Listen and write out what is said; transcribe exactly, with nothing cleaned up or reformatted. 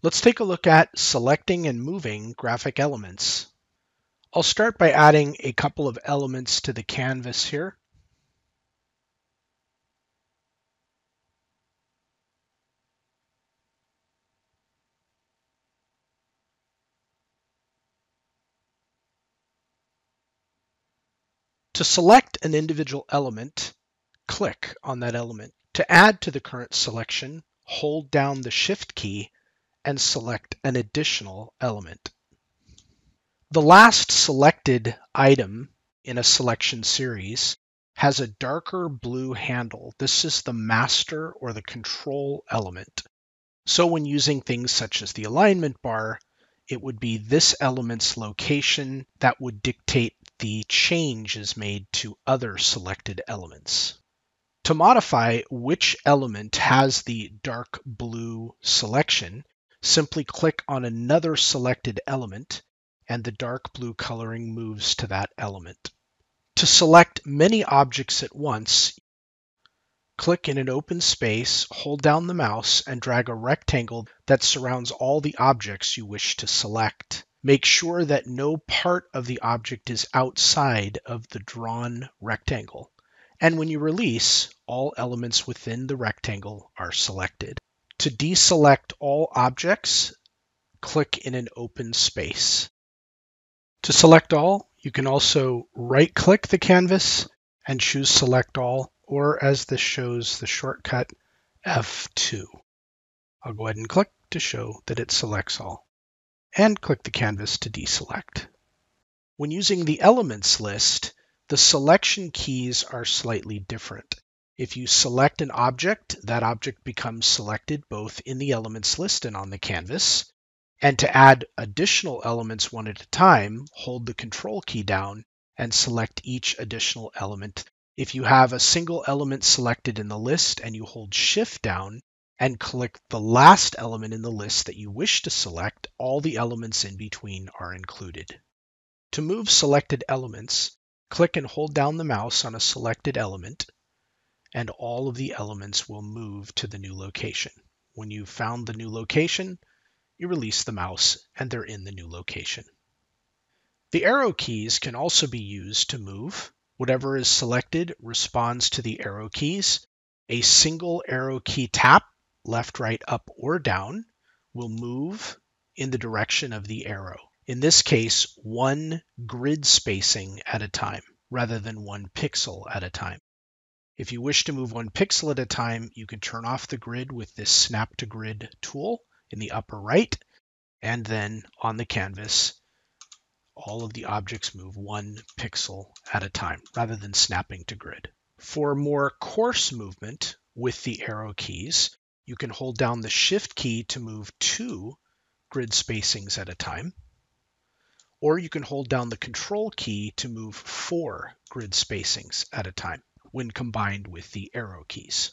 Let's take a look at selecting and moving graphic elements. I'll start by adding a couple of elements to the canvas here. To select an individual element, click on that element. To add to the current selection, hold down the Shift key and select an additional element. The last selected item in a selection series has a darker blue handle. This is the master or the control element. So when using things such as the alignment bar, it would be this element's location that would dictate the change is made to other selected elements. To modify which element has the dark blue selection, simply click on another selected element and the dark blue coloring moves to that element. To select many objects at once, click in an open space, hold down the mouse, and drag a rectangle that surrounds all the objects you wish to select. Make sure that no part of the object is outside of the drawn rectangle. And when you release, all elements within the rectangle are selected. To deselect all objects, click in an open space. To select all, you can also right-click the canvas and choose Select All, or as this shows, the shortcut F two. I'll go ahead and click to show that it selects all, and click the canvas to deselect. When using the elements list, the selection keys are slightly different. If you select an object, that object becomes selected both in the elements list and on the canvas. And to add additional elements one at a time, hold the Control key down and select each additional element. If you have a single element selected in the list and you hold Shift down, and click the last element in the list that you wish to select, all the elements in between are included. To move selected elements, click and hold down the mouse on a selected element, and all of the elements will move to the new location. When you've found the new location, you release the mouse and they're in the new location. The arrow keys can also be used to move. Whatever is selected responds to the arrow keys. A single arrow key tap, left, right, up, or down, will move in the direction of the arrow. In this case, one grid spacing at a time, rather than one pixel at a time. If you wish to move one pixel at a time, you can turn off the grid with this Snap to Grid tool in the upper right, and then on the canvas, all of the objects move one pixel at a time, rather than snapping to grid. For more coarse movement with the arrow keys, you can hold down the Shift key to move two grid spacings at a time, or you can hold down the Control key to move four grid spacings at a time when combined with the arrow keys.